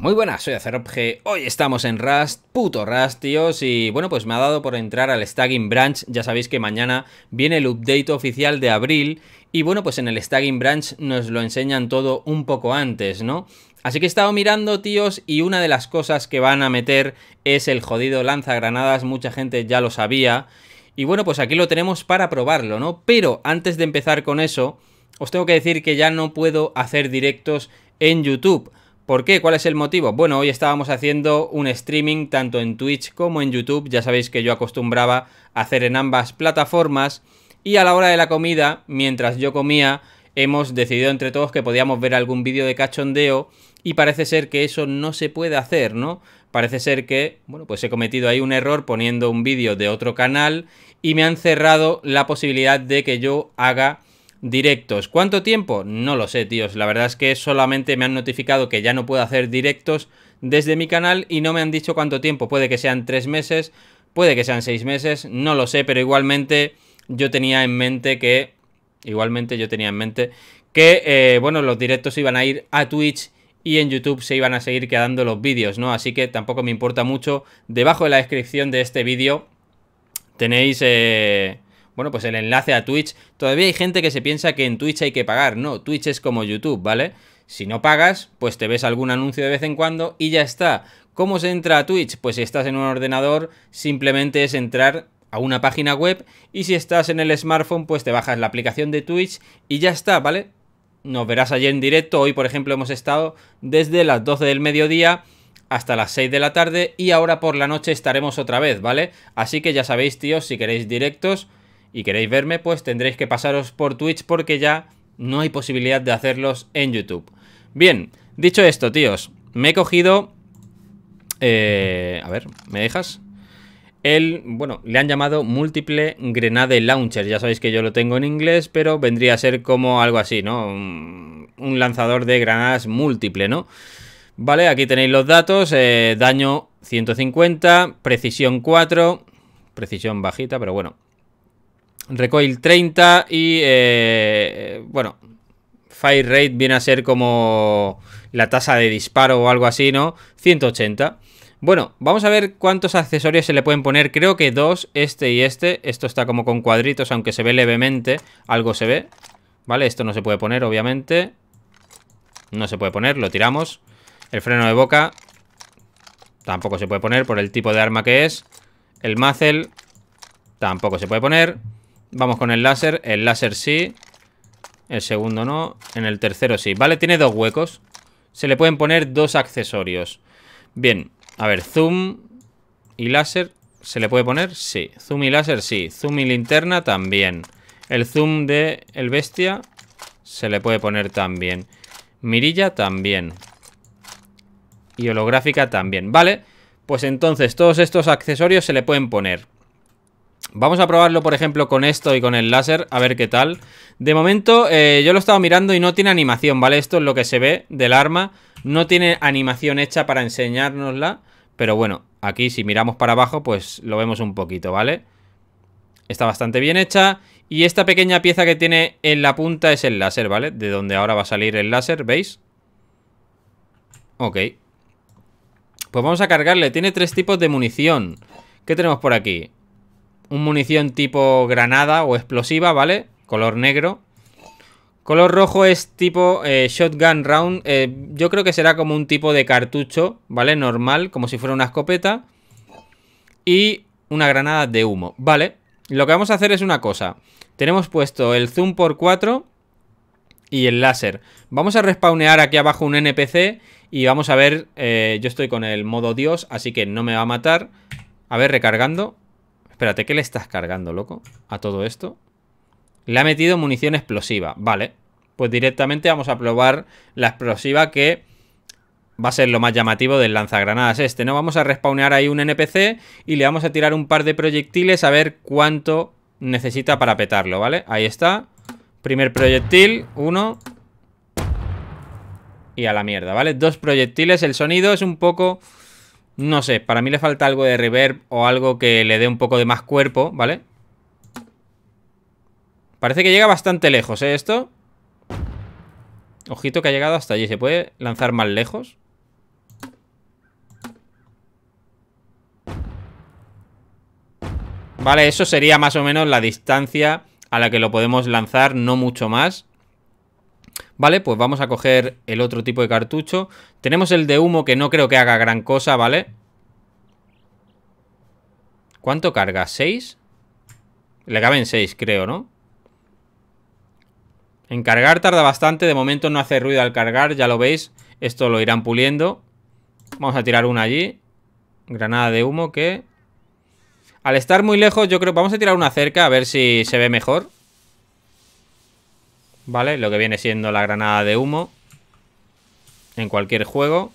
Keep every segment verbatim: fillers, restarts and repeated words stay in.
Muy buenas, soy doce rob G, hoy estamos en Rust, puto Rust, tíos, y bueno, pues me ha dado por entrar al Staging Branch. Ya sabéis que mañana viene el update oficial de abril, y bueno, pues en el Staging Branch nos lo enseñan todo un poco antes, ¿no? Así que he estado mirando, tíos, y una de las cosas que van a meter es el jodido lanzagranadas, mucha gente ya lo sabía, y bueno, pues aquí lo tenemos para probarlo, ¿no? Pero antes de empezar con eso, os tengo que decir que ya no puedo hacer directos en YouTube. ¿Por qué? ¿Cuál es el motivo? Bueno, hoy estábamos haciendo un streaming tanto en Twitch como en YouTube. Ya sabéis que yo acostumbraba a hacer en ambas plataformas. Y a la hora de la comida, mientras yo comía, hemos decidido entre todos que podíamos ver algún vídeo de cachondeo. Y parece ser que eso no se puede hacer, ¿no? Parece ser que, bueno, pues he cometido ahí un error poniendo un vídeo de otro canal. Y me han cerrado la posibilidad de que yo haga directos. ¿Cuánto tiempo? No lo sé, tíos. La verdad es que solamente me han notificado que ya no puedo hacer directos desde mi canal y no me han dicho cuánto tiempo. Puede que sean tres meses, puede que sean seis meses, no lo sé, pero igualmente yo tenía en mente que... Igualmente yo tenía en mente que, eh, bueno, los directos iban a ir a Twitch y en YouTube se iban a seguir quedando los vídeos, ¿no? Así que tampoco me importa mucho. Debajo de la descripción de este vídeo tenéis... Eh... Bueno, pues el enlace a Twitch. Todavía hay gente que se piensa que en Twitch hay que pagar. No, Twitch es como YouTube, ¿vale? Si no pagas, pues te ves algún anuncio de vez en cuando y ya está. ¿Cómo se entra a Twitch? Pues si estás en un ordenador, simplemente es entrar a una página web, y si estás en el smartphone, pues te bajas la aplicación de Twitch y ya está, ¿vale? Nos verás allí en directo. Hoy, por ejemplo, hemos estado desde las doce del mediodía hasta las seis de la tarde y ahora por la noche estaremos otra vez, ¿vale? Así que ya sabéis, tíos, si queréis directos y queréis verme, pues tendréis que pasaros por Twitch porque ya no hay posibilidad de hacerlos en YouTube. Bien, dicho esto, tíos, me he cogido... Eh, a ver, ¿me dejas? El, bueno, le han llamado Multiple Grenade Launcher. Ya sabéis que yo lo tengo en inglés, pero vendría a ser como algo así, ¿no? Un, un lanzador de granadas múltiple, ¿no? Vale, aquí tenéis los datos. Eh, daño ciento cincuenta, precisión cuatro, precisión bajita, pero bueno. Recoil treinta y, eh, bueno, fire rate viene a ser como la tasa de disparo o algo así, ¿no? ciento ochenta. Bueno, vamos a ver cuántos accesorios se le pueden poner. Creo que dos, este y este. Esto está como con cuadritos, aunque se ve levemente. Algo se ve, ¿vale? Esto no se puede poner, obviamente. No se puede poner, lo tiramos. El freno de boca tampoco se puede poner por el tipo de arma que es. El muzzle tampoco se puede poner. Vamos con el láser, el láser sí, el segundo no, en el tercero sí, vale, tiene dos huecos, se le pueden poner dos accesorios. Bien, a ver, zoom y láser, ¿se le puede poner? Sí, zoom y láser sí, zoom y linterna también, el zoom de el bestia se le puede poner también, mirilla también y holográfica también, vale, pues entonces todos estos accesorios se le pueden poner. Vamos a probarlo, por ejemplo, con esto y con el láser, a ver qué tal. De momento, eh, yo lo he estado mirando y no tiene animación, ¿vale? Esto es lo que se ve del arma. No tiene animación hecha para enseñárnosla, pero bueno, aquí si miramos para abajo, pues lo vemos un poquito, ¿vale? Está bastante bien hecha. Y esta pequeña pieza que tiene en la punta es el láser, ¿vale? De donde ahora va a salir el láser, ¿veis? Ok. Pues vamos a cargarle. Tiene tres tipos de munición. ¿Qué tenemos por aquí? Un munición tipo granada o explosiva, ¿vale? Color negro. Color rojo es tipo eh, shotgun round. Eh, yo creo que será como un tipo de cartucho, ¿vale? Normal, como si fuera una escopeta. Y una granada de humo, ¿vale? Lo que vamos a hacer es una cosa. Tenemos puesto el zoom por cuatro y el láser. Vamos a respawnear aquí abajo un N P C y vamos a ver... Eh, yo estoy con el modo Dios, así que no me va a matar. A ver, recargando... Espérate, ¿qué le estás cargando, loco? A todo esto. Le ha metido munición explosiva. Vale. Pues directamente vamos a probar la explosiva que va a ser lo más llamativo del lanzagranadas este, ¿no? Vamos a respawnear ahí un N P C y le vamos a tirar un par de proyectiles a ver cuánto necesita para petarlo, ¿vale? Ahí está. Primer proyectil, uno. Y a la mierda, ¿vale? Dos proyectiles. El sonido es un poco... No sé, para mí le falta algo de reverb o algo que le dé un poco de más cuerpo, ¿vale? Parece que llega bastante lejos, ¿eh? Esto. Ojito que ha llegado hasta allí. ¿Se puede lanzar más lejos? Vale, eso sería más o menos la distancia a la que lo podemos lanzar, no mucho más. Vale, pues vamos a coger el otro tipo de cartucho. Tenemos el de humo, que no creo que haga gran cosa, ¿vale? ¿Cuánto carga? ¿seis? Le caben seis, creo, ¿no? En cargar tarda bastante. De momento no hace ruido al cargar, ya lo veis. Esto lo irán puliendo. Vamos a tirar una allí. Granada de humo que... al estar muy lejos, yo creo... vamos a tirar una cerca, a ver si se ve mejor. Vale, lo que viene siendo la granada de humo en cualquier juego.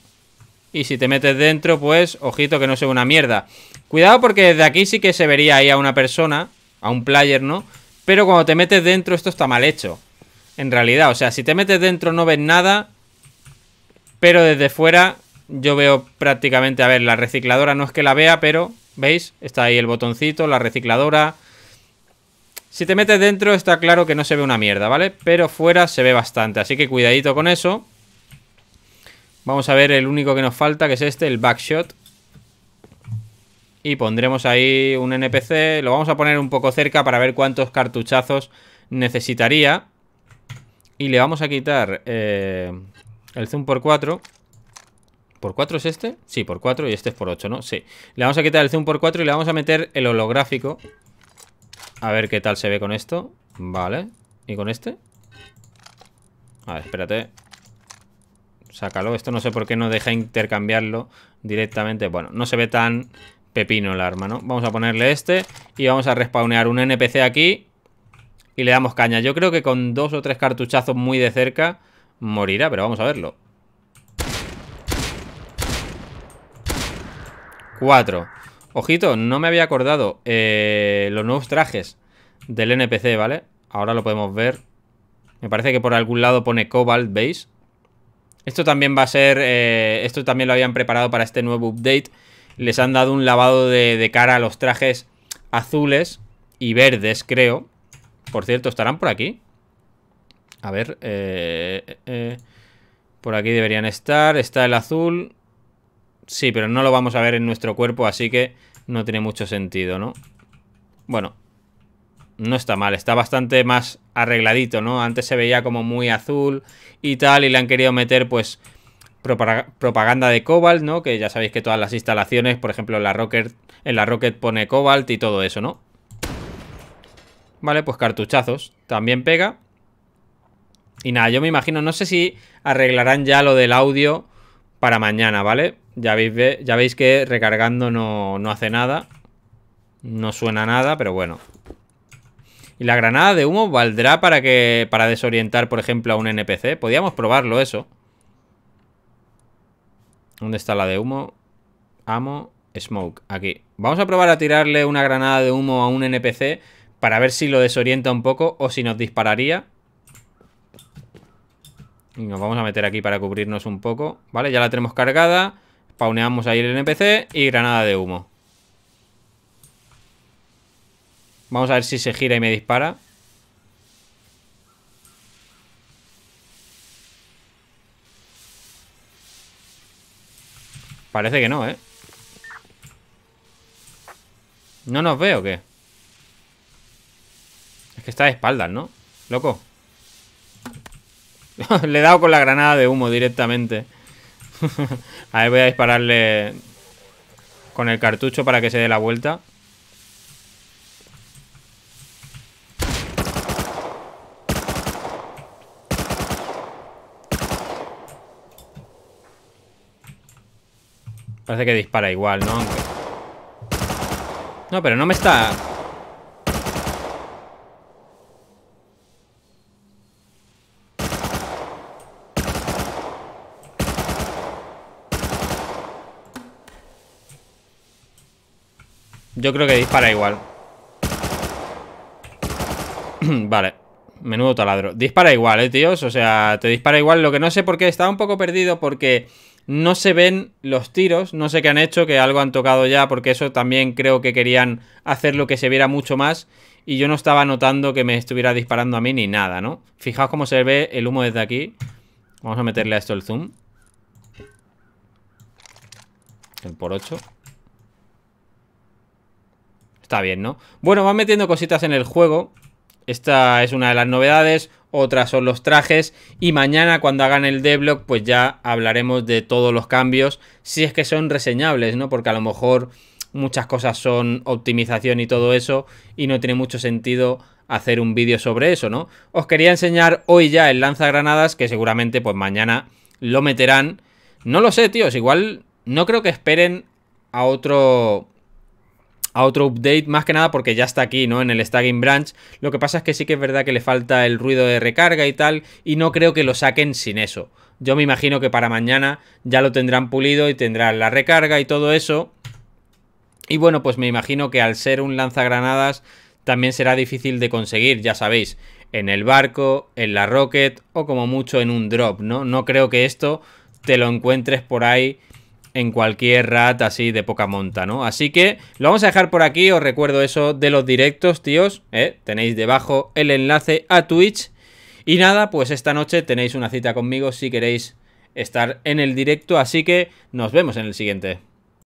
Y si te metes dentro, pues, ojito que no sea una mierda. Cuidado porque desde aquí sí que se vería ahí a una persona, a un player, ¿no? Pero cuando te metes dentro esto está mal hecho, en realidad. O sea, si te metes dentro no ves nada, pero desde fuera yo veo prácticamente... a ver, la recicladora no es que la vea, pero... ¿veis? Está ahí el botoncito, la recicladora. Si te metes dentro está claro que no se ve una mierda, ¿vale? Pero fuera se ve bastante, así que cuidadito con eso. Vamos a ver el único que nos falta, que es este, el backshot. Y pondremos ahí un N P C. Lo vamos a poner un poco cerca para ver cuántos cartuchazos necesitaría. Y le vamos a quitar eh, el zoom por cuatro. ¿Por cuatro es este? Sí, por cuatro, y este es por ocho, ¿no? Sí. Le vamos a quitar el zoom por cuatro y le vamos a meter el holográfico. A ver qué tal se ve con esto. Vale. ¿Y con este? A ver, espérate. Sácalo. Esto no sé por qué no deja intercambiarlo directamente. Bueno, no se ve tan pepino el arma, ¿no? Vamos a ponerle este y vamos a respawnear un N P C aquí y le damos caña. Yo creo que con dos o tres cartuchazos muy de cerca morirá, pero vamos a verlo. cuatro. Ojito, no me había acordado eh, los nuevos trajes del N P C, ¿vale? Ahora lo podemos ver. Me parece que por algún lado pone Cobalt, ¿veis? Esto también va a ser... Eh, esto también lo habían preparado para este nuevo update. Les han dado un lavado de, de cara a los trajes azules y verdes, creo. Por cierto, ¿estarán por aquí? A ver... Eh, eh, por aquí deberían estar. Está el azul... sí, pero no lo vamos a ver en nuestro cuerpo, así que no tiene mucho sentido, ¿no? Bueno, no está mal, está bastante más arregladito, ¿no? Antes se veía como muy azul y tal, y le han querido meter, pues, propaganda de Cobalt, ¿no? Que ya sabéis que todas las instalaciones, por ejemplo, en la Rocket, en la Rocket pone Cobalt y todo eso, ¿no? Vale, pues cartuchazos, también pega. Y nada, yo me imagino, no sé si arreglarán ya lo del audio para mañana, ¿vale? Ya veis, ya veis que recargando no, no hace nada. No suena nada, pero bueno. ¿Y la granada de humo valdrá para que para desorientar, por ejemplo, a un N P C? Podríamos probarlo eso. ¿Dónde está la de humo? Amo, smoke, aquí. Vamos a probar a tirarle una granada de humo a un N P C para ver si lo desorienta un poco o si nos dispararía. Y nos vamos a meter aquí para cubrirnos un poco. Vale, ya la tenemos cargada. Pauneamos ahí el N P C y granada de humo. Vamos a ver si se gira y me dispara. Parece que no, ¿eh? ¿No nos ve o qué? Es que está de espaldas, ¿no? Loco. Le he dado con la granada de humo directamente. A ver, voy a dispararle con el cartucho para que se dé la vuelta. Parece que dispara igual, ¿no? Aunque... no, pero no me está... yo creo que dispara igual. Vale. Menudo taladro. Dispara igual, eh, tíos. O sea, te dispara igual. Lo que no sé por qué. Estaba un poco perdido porque no se ven los tiros. No sé qué han hecho, que algo han tocado ya. Porque eso también creo que querían hacerlo que se viera mucho más. Y yo no estaba notando que me estuviera disparando a mí ni nada, ¿no? Fijaos cómo se ve el humo desde aquí. Vamos a meterle a esto el zoom. El por ocho. Está bien, ¿no? Bueno, van metiendo cositas en el juego. Esta es una de las novedades. Otras son los trajes. Y mañana, cuando hagan el devlog, pues ya hablaremos de todos los cambios. Si es que son reseñables, ¿no? Porque a lo mejor muchas cosas son optimización y todo eso, y no tiene mucho sentido hacer un vídeo sobre eso, ¿no? Os quería enseñar hoy ya el lanzagranadas, que seguramente pues mañana lo meterán. No lo sé, tíos. Igual no creo que esperen a otro... a otro update, más que nada porque ya está aquí, ¿no? En el Staging Branch. Lo que pasa es que sí que es verdad que le falta el ruido de recarga y tal, y no creo que lo saquen sin eso. Yo me imagino que para mañana ya lo tendrán pulido y tendrán la recarga y todo eso. Y bueno, pues me imagino que al ser un lanzagranadas también será difícil de conseguir, ya sabéis, en el barco, en la Rocket o como mucho en un drop, ¿no? No creo que esto te lo encuentres por ahí en cualquier rat así de poca monta, ¿no? Así que lo vamos a dejar por aquí. Os recuerdo eso de los directos, tíos, ¿eh? Tenéis debajo el enlace a Twitch. Y nada, pues esta noche tenéis una cita conmigo si queréis estar en el directo. Así que nos vemos en el siguiente.